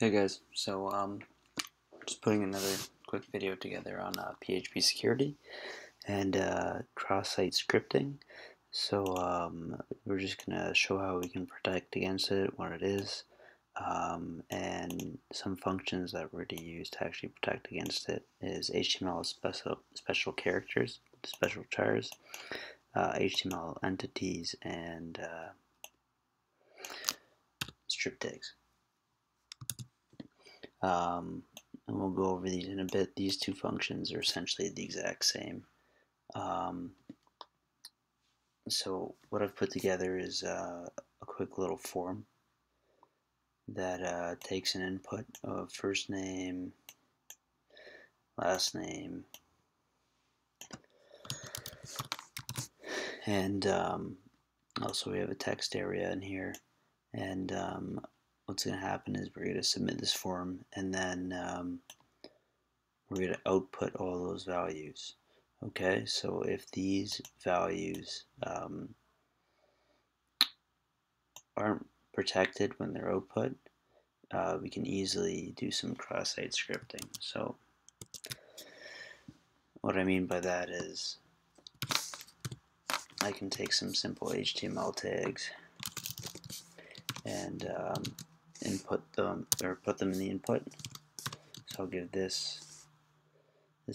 Hey guys, so just putting another quick video together on PHP security and cross-site scripting. So we're just gonna show how we can protect against it, what it is, and some functions that we're to use to actually protect against it is HTML special chars, HTML entities, and strip tags. And we'll go over these in a bit. These two functions are essentially the exact same. So what I've put together is a quick little form that takes an input of first name, last name, and also we have a text area in here, and what's going to happen is we're going to submit this form, and then we're going to output all those values. Okay, so if these values aren't protected when they're output, we can easily do some cross-site scripting. So what I mean by that is I can take some simple HTML tags and input them, or put them in the input. So I'll give this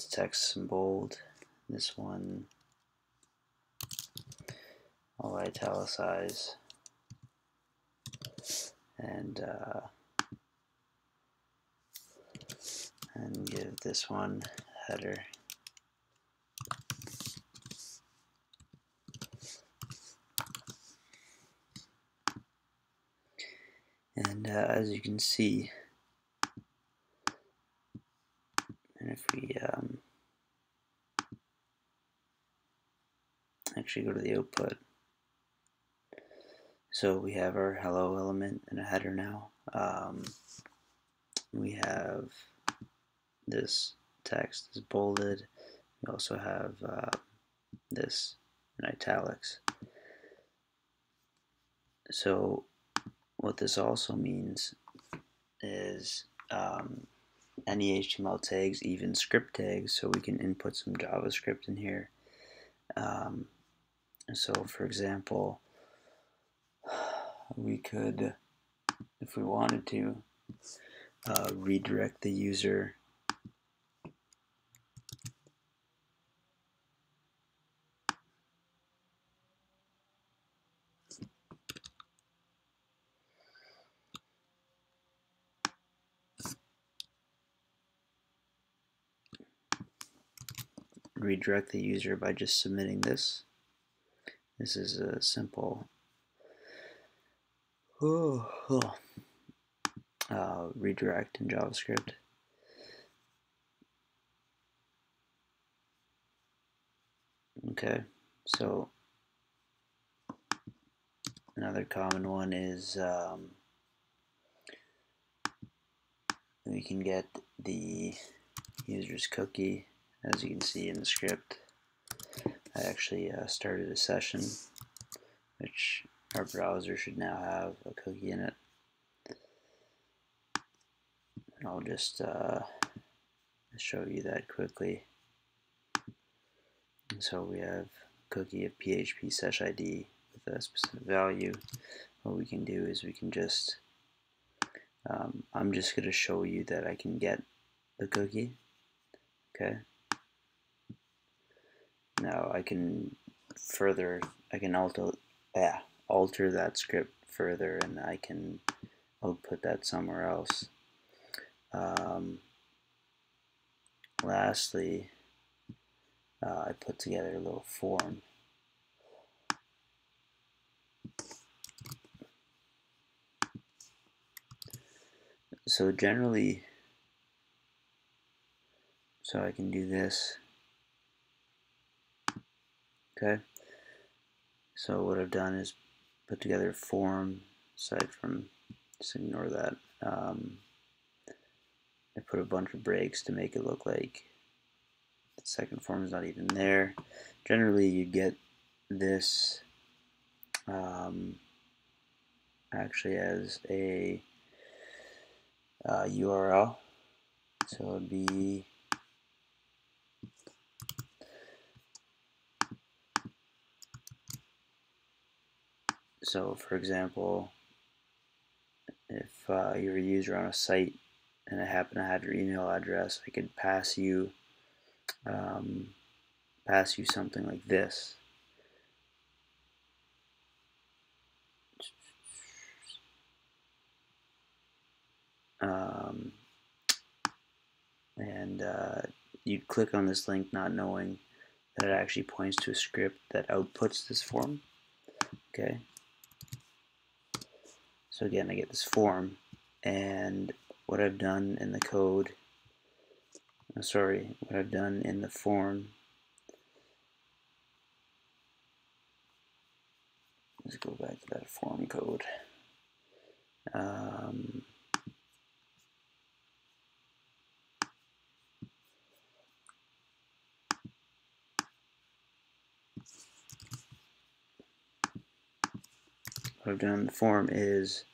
text some bold, this one I'll italicize, and give this one header. And as you can see, and if we actually go to the output, so we have our hello element and a header now. We have this text is bolded. We also have this in italics. So what this also means is any HTML tags, even script tags, so we can input some JavaScript in here. So for example, we could, if we wanted to, redirect the user by just submitting this. This is a simple redirect in JavaScript. Okay, so another common one is we can get the user's cookie. As you can see in the script, I actually started a session, which our browser should now have a cookie in it. And I'll just show you that quickly. And so we have cookie of PHP session ID with a specific value. What we can do is we can just, I'm just going to show you that I can get the cookie. Okay. Now I can further, I can alter that script further, and I can output that somewhere else. Lastly, I put together a little form. So generally, so I can do this. Okay, so what I've done is put together a form, aside from, just ignore that. I put a bunch of breaks to make it look like the second form is not even there. Generally you get this actually as a URL. So it would be so, for example, if you're a user on a site and I happen to have your email address, I could pass you something like this. And you'd click on this link not knowing that it actually points to a script that outputs this form. Okay. So again, I get this form, and what I've done in the code, what I've done in the form, let's go back to that form code. What I've done in the form is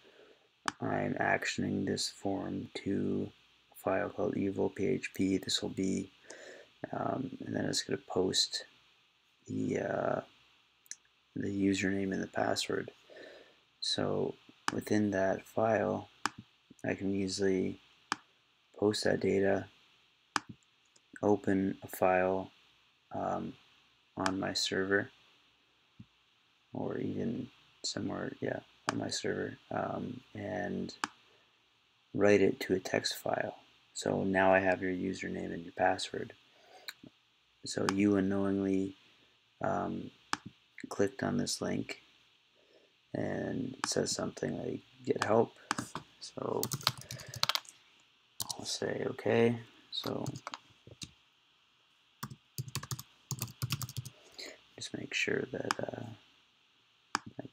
I'm actioning this form to a file called evil.php. This will be, and then it's going to post the username and the password. So within that file, I can easily post that data, open a file on my server, or even somewhere, yeah, on my server, and write it to a text file. So now I have your username and your password. So you unknowingly clicked on this link, and it says something like "get help." So I'll say okay. So just make sure that I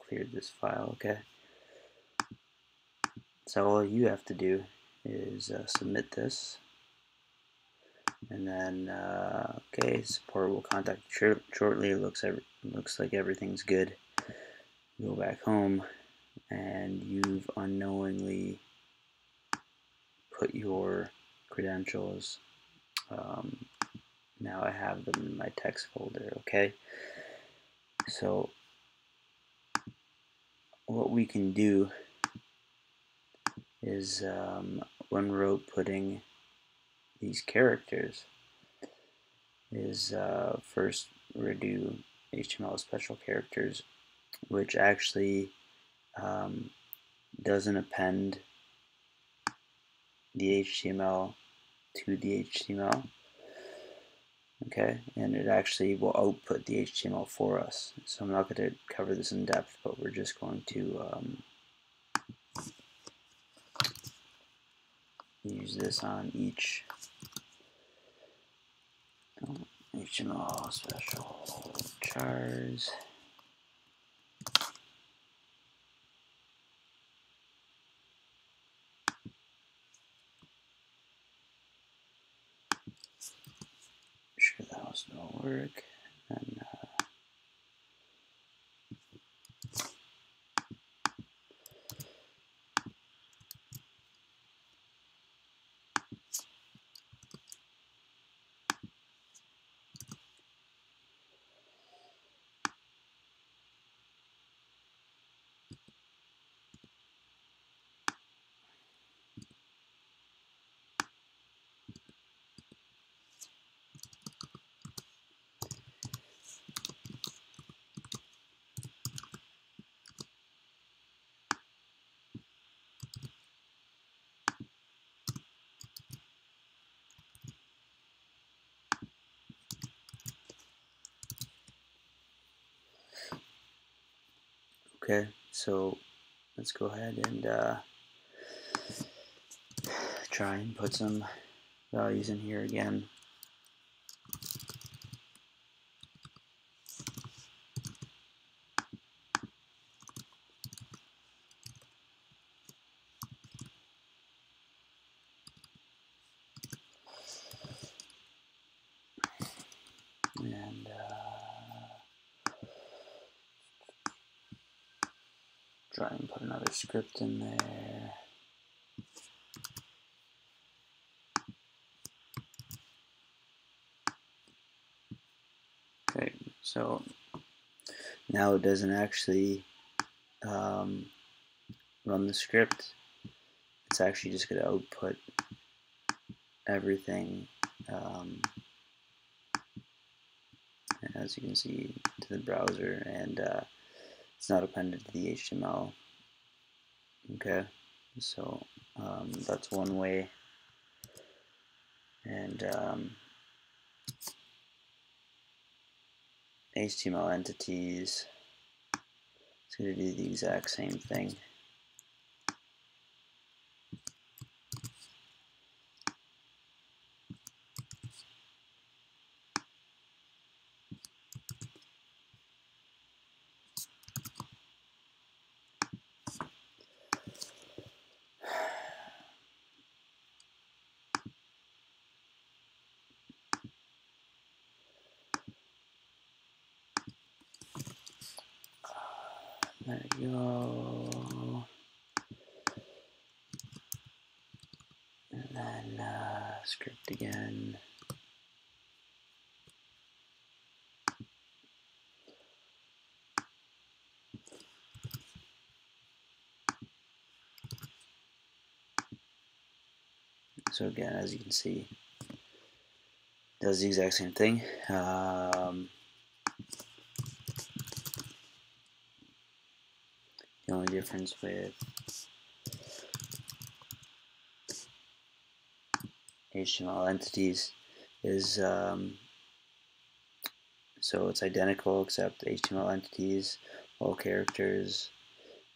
cleared this file, okay. So all you have to do is submit this, and then okay, support will contact you shortly. It looks like everything's good. Go back home, and you've unknowingly put your credentials. Now I have them in my text folder, okay. So what we can do is when we're outputting these characters is first we're going to do HTML special characters, which actually doesn't append the HTML to the HTML, okay, and it actually will output the HTML for us. So I'm not going to cover this in depth, but we're just going to use this on each HTML special chars. That'll work, and okay, so let's go ahead and try and put some values in here again. And try and put another script in there. So now it doesn't actually run the script. It's actually just going to output everything, as you can see, to the browser, and it's not appended to the HTML. Okay, so that's one way. And HTML entities, it's going to do the exact same thing. There you go. And then script again. So again, as you can see, does the exact same thing. The only difference with HTML entities is so it's identical, except HTML entities, all characters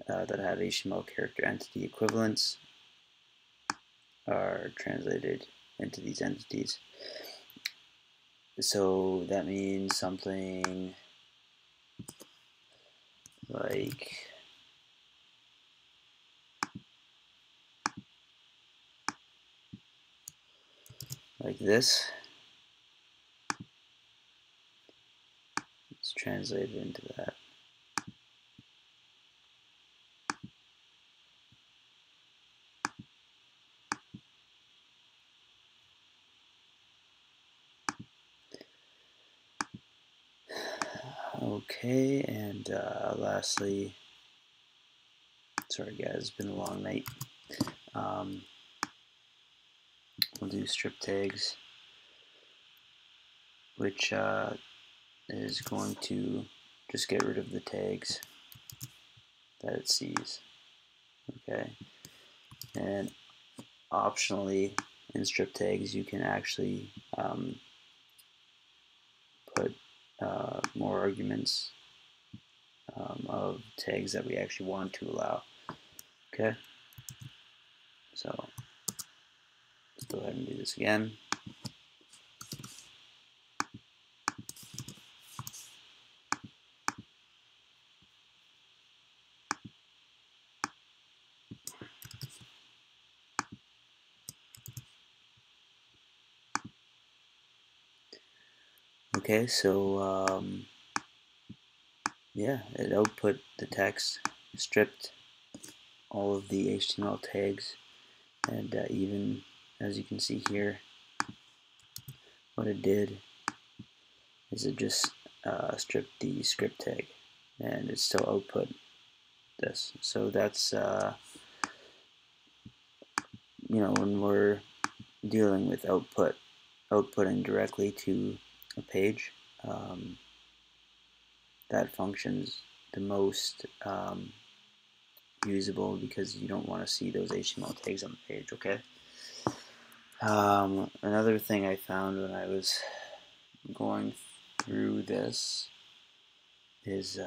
that have HTML character entity equivalents are translated into these entities. So that means something like this. It's translated into that. Okay, and lastly, sorry guys, it's been a long night. We'll do strip tags, which is going to just get rid of the tags that it sees. Okay, and optionally in strip tags you can actually put more arguments of tags that we actually want to allow. Okay, so go ahead and do this again. Okay, so yeah, it output the text, stripped all of the HTML tags, and even as you can see here, what it did is it just stripped the script tag, and it still output this. So that's, you know, when we're dealing with outputting directly to a page, that function's the most usable, because you don't want to see those HTML tags on the page, okay? Another thing I found when I was going through this is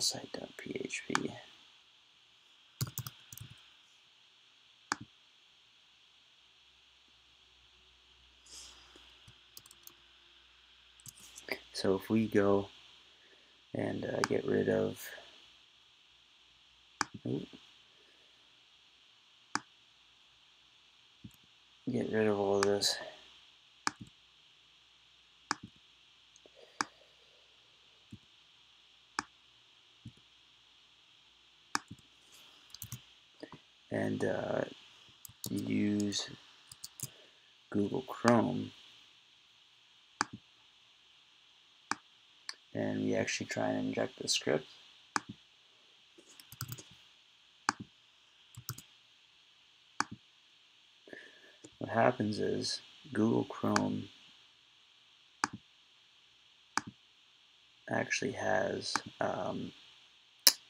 site.php. So if we go and get rid of all of this, and use Google Chrome, and we actually try and inject the script, what happens is Google Chrome actually has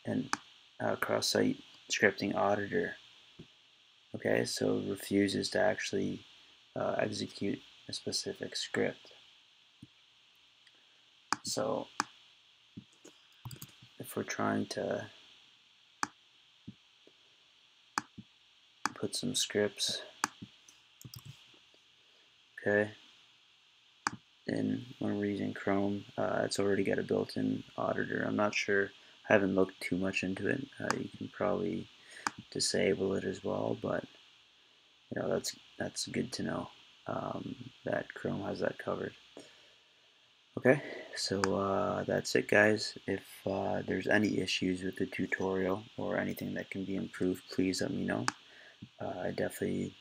a cross-site scripting auditor. Okay, so it refuses to actually execute a specific script. So if we're trying to put some scripts, okay, and when we're using Chrome, it's already got a built-in auditor. I'm not sure, I haven't looked too much into it. You can probably disable it as well, but you know, that's good to know that Chrome has that covered. Okay, so that's it, guys. If there's any issues with the tutorial or anything that can be improved, please let me know. I definitely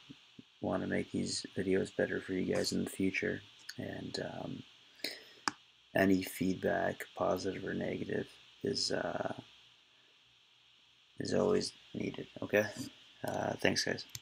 want to make these videos better for you guys in the future, and any feedback, positive or negative, is always needed. Okay, thanks, guys.